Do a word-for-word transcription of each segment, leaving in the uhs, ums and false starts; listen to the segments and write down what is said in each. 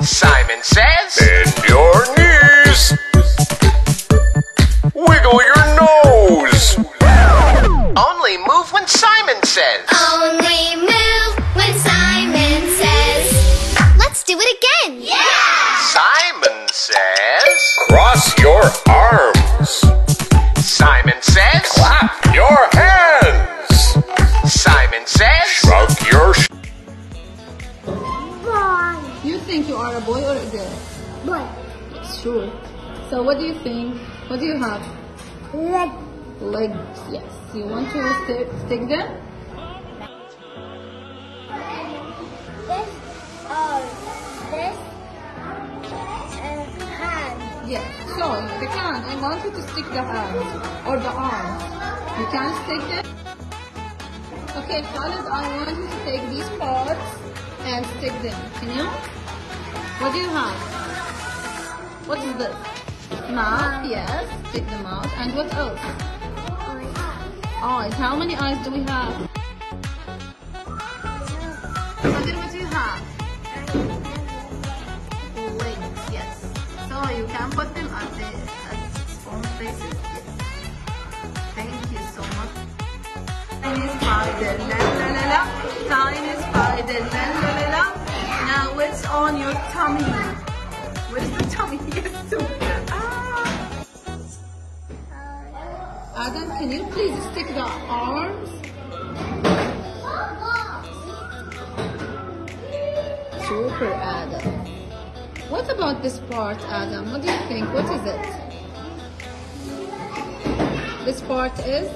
Simon says, bend your knees, wiggle your nose, only move when Simon says. Only move when Simon says. Let's do it again. Yeah! Simon says, cross your arms. Simon says, clap your hands. Simon says, shrug your sh. You think you are a boy or a girl? Boy. Sure. So what do you think? What do you have? Leg. Legs, yes. You want to st stick them? This arm. This and hand. Yes. So you can. I want you to stick the hands or the arms. You can stick them. Okay, Khaled, I want you to take these parts and stick them. Can you? What do you have? What is this? Mouth, yes. Stick the mouth. And what else? Eyes. How many eyes do we have? Other, what do you have? Legs, yes. So you can put them at the on places. Yes. Thank you so much. Tiny spider, la la la la. Tiny spider, la la la la. Now it's on your tummy. Where's the tummy? Yes, super. Ah. Adam, can you please stick the arms? Super, Adam. What about this part, Adam? What do you think? What is it? This part is?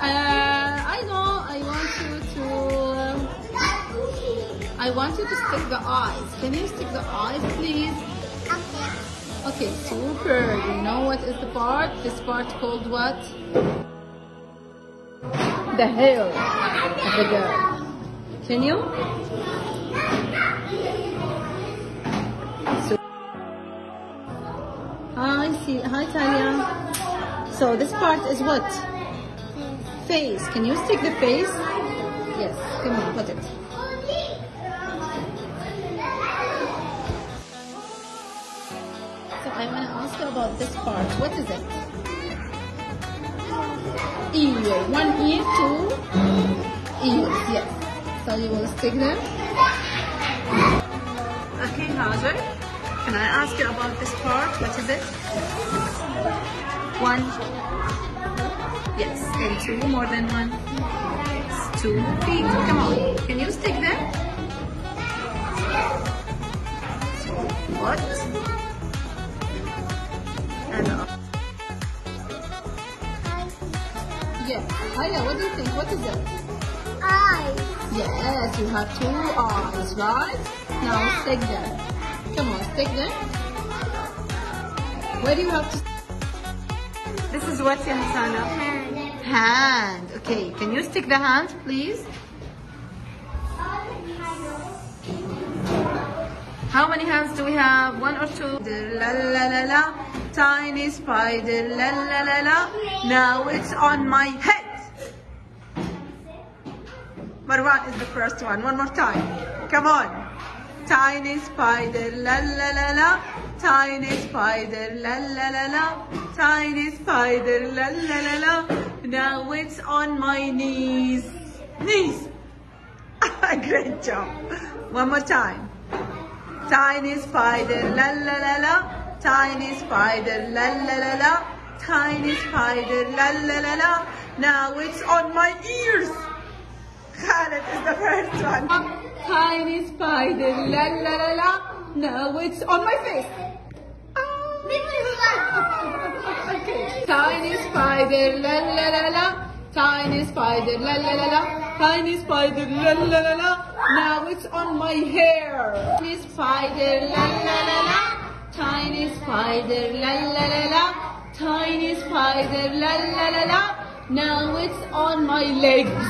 Uh, I know, I want you to, I want you to stick the eyes. Can you stick the eyes, please? Okay. Okay, super. You know what is the part? This part called what? The hair of the girl. Can you? So, hi, see, hi, Tanya. So this part is what? Face. Can you stick the face? Yes. Come on, put it. So I want to ask you about this part. What is it? Ear. One ear, two ears. Yes. So you will stick them. Okay, Raja. Can I ask you about this part? What is it? One. Yes, and two, more than one. It's two feet. Come on, can you stick them? So, what? And up. Yes. Hala, what do you think? What is that? Eyes. Yes, you have two eyes, right? Now stick them. Come on, stick them. Where do you have to? This is what's in Tana. Hand. Okay, can you stick the hand, please? How many hands do we have? One or two? La la la la. Tiny spider. La la la la. Now it's on my head. Marwan is the first one. One more time. Come on. Tiny spider. La la la la. Tiny spider. La la la la. Tiny spider. La la la la. Now it's on my knees. Knees. Great job. One more time. Tiny spider, la la la la. Tiny spider, la la la la. Tiny spider, la la la la. Now it's on my ears. Khaled is the first one. Tiny spider, la la la la. Now it's on my face. Okay. Tiny spider, la la la la. Tiny spider, la la la la. Tiny spider, la la la la. Now it's on my hair. Tiny spider, la la la la. Tiny spider, la la la la. Tiny spider, la la la la. Now it's on my legs.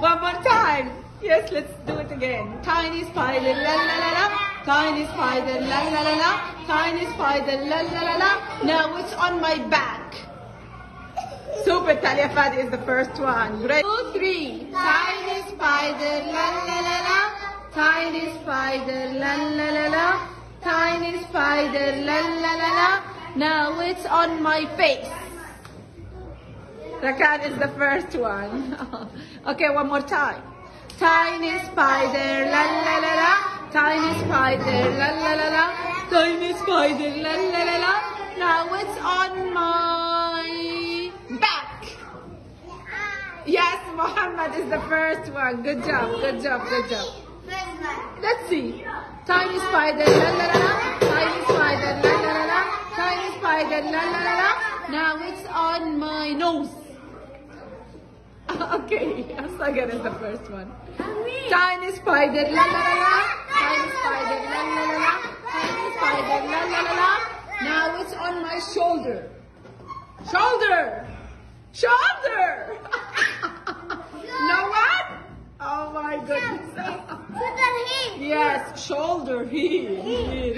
One more time. Yes, let's do it again. Tiny spider, la la la la. Tiny spider, la la la la. Tiny spider, la la la la. Now it's on my back. So Super Taliafat is the first one. Ready? Two, three. Tiny spider, la la la la. Tiny spider, la la la la. Tiny spider, la la la la. Now it's on my face. Rakan is the first one. Okay, one more time. Tiny spider, la la la la. Tiny spider, la la la la. Tiny spider, la la la la. Now it's on my back. Yes, Muhammad is the first one. Good job, good job, good job. Let's see. Tiny spider, la la la la. Tiny spider, la la la la. Tiny spider, la la la la. Now it's on my nose. Okay, Sagar is the first one. Tiny spider, la la la la. Tiny spider, la la la la. Tiny spider, la la la la. Now it's on my shoulder. Shoulder! Shoulder! No one? Oh my goodness. Yes, shoulder, heel.